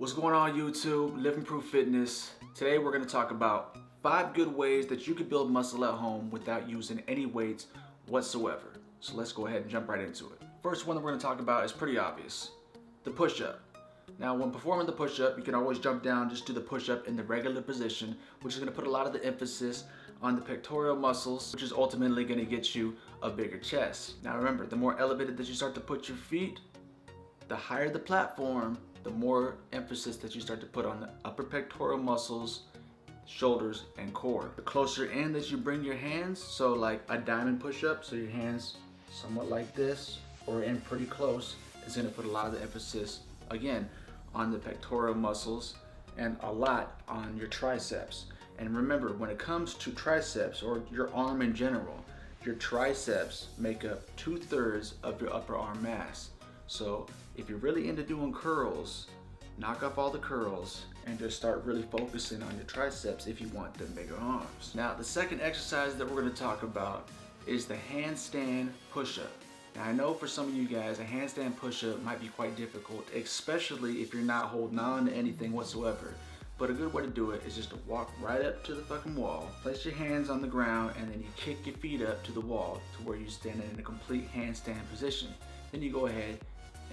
What's going on YouTube? Living Proof Fitness. Today we're going to talk about 5 good ways that you can build muscle at home without using any weights whatsoever. So let's go ahead and jump right into it. First one that we're going to talk about is pretty obvious. The push-up. Now when performing the push-up, you can always jump down, just do the push-up in the regular position, which is going to put a lot of the emphasis on the pectoral muscles, which is ultimately going to get you a bigger chest. Now remember, the more elevated that you start to put your feet, the higher the platform, the more emphasis that you start to put on the upper pectoral muscles, shoulders, and core. The closer in that you bring your hands, so like a diamond push-up, so your hands somewhat like this, or in pretty close, is gonna put a lot of the emphasis, again, on the pectoral muscles, and a lot on your triceps. And remember, when it comes to triceps, or your arm in general, your triceps make up 2/3 of your upper arm mass. So if you're really into doing curls, knock off all the curls and just start really focusing on your triceps if you want them bigger arms. Now the second exercise that we're going to talk about is the handstand push-up. Now I know for some of you guys a handstand push-up might be quite difficult, especially if you're not holding on to anything whatsoever. But a good way to do it is just to walk right up to the fucking wall, place your hands on the ground, and then you kick your feet up to the wall to where you're standing in a complete handstand position. Then you go ahead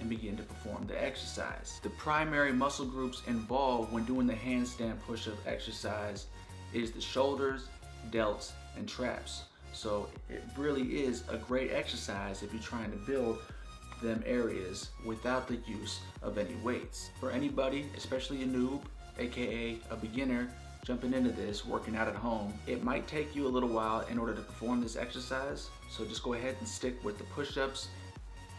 and begin to perform the exercise. The primary muscle groups involved when doing the handstand push-up exercise is the shoulders, delts, and traps. So it really is a great exercise if you're trying to build them areas without the use of any weights. For anybody, especially a noob, aka a beginner, jumping into this, working out at home, it might take you a little while in order to perform this exercise. So just go ahead and stick with the push-ups,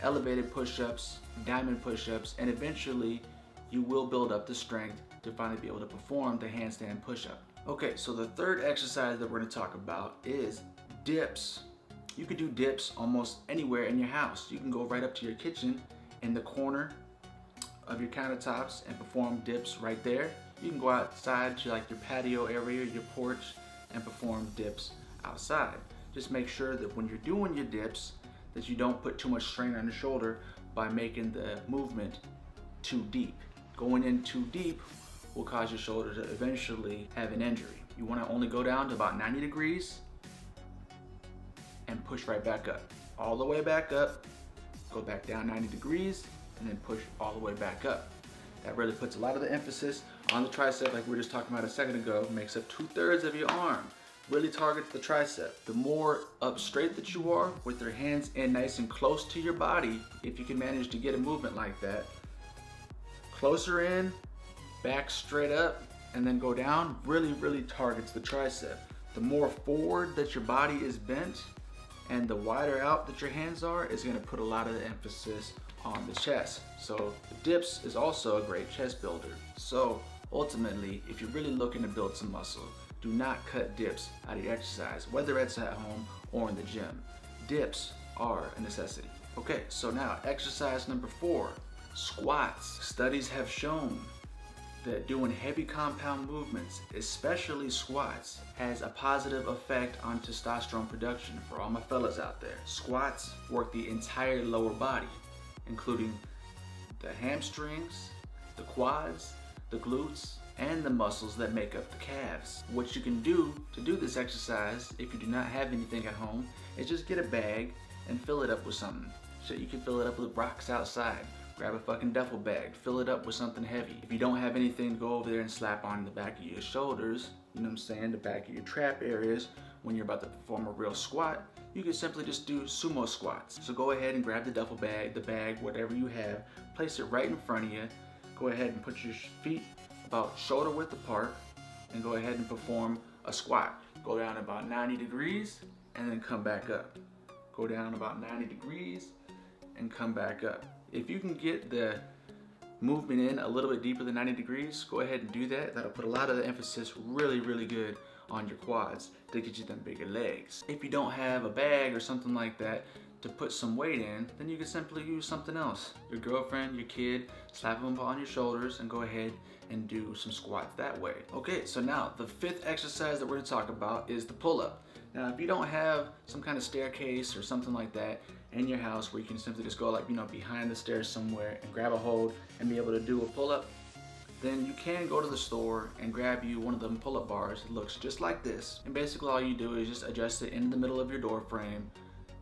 elevated push-ups, diamond push-ups, and eventually you will build up the strength to finally be able to perform the handstand push-up. Okay, so the third exercise that we're going to talk about is dips. You can do dips almost anywhere in your house. You can go right up to your kitchen in the corner of your countertops and perform dips right there. You can go outside to like your patio area, your porch, and perform dips outside. Just make sure that when you're doing your dips, that you don't put too much strain on your shoulder by making the movement too deep. Going in too deep will cause your shoulder to eventually have an injury. You want to only go down to about 90 degrees and push right back up. All the way back up, go back down 90 degrees, and then push all the way back up. That really puts a lot of the emphasis on the tricep, like we were just talking about a second ago. It makes up 2/3 of your arm. Really targets the tricep. The more up straight that you are with your hands in nice and close to your body, if you can manage to get a movement like that, closer in, back straight up, and then go down, really targets the tricep. The more forward that your body is bent and the wider out that your hands are is going to put a lot of the emphasis on the chest. So the dips is also a great chest builder. So ultimately, if you're really looking to build some muscle, do not cut dips out of your exercise, whether it's at home or in the gym. Dips are a necessity. Okay, so now exercise number 4, squats. Studies have shown that doing heavy compound movements, especially squats, has a positive effect on testosterone production for all my fellas out there. Squats work the entire lower body, including the hamstrings, the quads, the glutes, and the muscles that make up the calves. What you can do to do this exercise, if you do not have anything at home, is just get a bag and fill it up with something. So you can fill it up with rocks outside. Grab a fucking duffel bag, fill it up with something heavy. If you don't have anything, go over there and slap on the back of your shoulders, you know what I'm saying, the back of your trap areas. When you're about to perform a real squat, you can simply just do sumo squats. So go ahead and grab the duffel bag, whatever you have, place it right in front of you, go ahead and put your feet about shoulder width apart and go ahead and perform a squat. Go down about 90 degrees and then come back up. Go down about 90 degrees and come back up. If you can get the movement in a little bit deeper than 90 degrees, go ahead and do that. That'll put a lot of the emphasis really good on your quads to get you them bigger legs. If you don't have a bag or something like that to put some weight in, then you can simply use something else. Your girlfriend, your kid, slap them on your shoulders and go ahead and do some squats that way. Okay, so now the 5th exercise that we're gonna talk about is the pull-up. Now, if you don't have some kind of staircase or something like that in your house where you can simply just go like, you know, behind the stairs somewhere and grab a hold and be able to do a pull-up, then you can go to the store and grab you one of them pull-up bars. It looks just like this, and basically all you do is just adjust it in the middle of your door frame,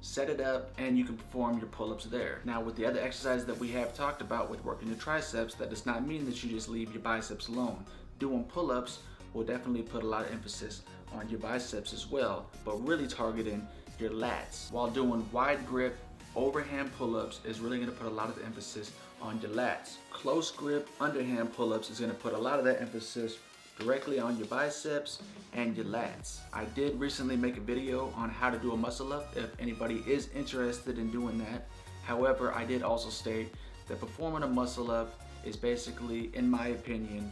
set it up, and you can perform your pull-ups there. Now with the other exercises that we have talked about with working your triceps, that does not mean that you just leave your biceps alone. Doing pull-ups will definitely put a lot of emphasis on your biceps as well, but really targeting your lats. While doing wide grip overhand pull-ups is really going to put a lot of emphasis on your lats. Close grip underhand pull-ups is going to put a lot of that emphasis directly on your biceps and your lats. I did recently make a video on how to do a muscle up if anybody is interested in doing that. However, I did also state that performing a muscle up is basically, in my opinion,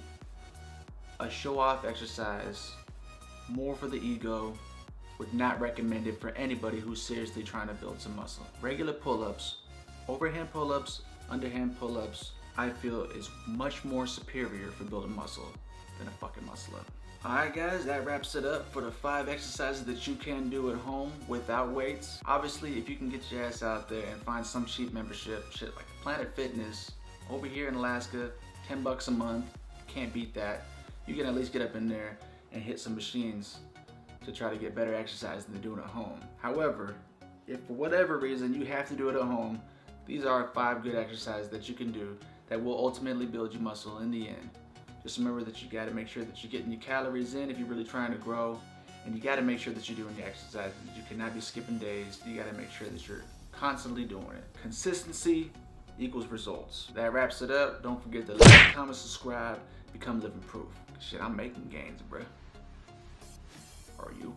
a show-off exercise, more for the ego. Would not recommend it for anybody who's seriously trying to build some muscle. Regular pull-ups, overhand pull-ups, underhand pull-ups, I feel is much more superior for building muscle than a fucking muscle up. Alright guys, that wraps it up for the 5 exercises that you can do at home without weights. Obviously, if you can get your ass out there and find some cheap membership, shit like Planet Fitness, over here in Alaska, 10 bucks a month, can't beat that. You can at least get up in there and hit some machines to try to get better exercise than doing at home. However, if for whatever reason you have to do it at home, these are 5 good exercises that you can do that will ultimately build your muscle in the end. Just remember that you gotta make sure that you're getting your calories in if you're really trying to grow, and you gotta make sure that you're doing the exercises. You cannot be skipping days. You gotta make sure that you're constantly doing it. Consistency equals results. That wraps it up. Don't forget to like, comment, subscribe, become Living Proof. Shit, I'm making gains, bruh. Are you?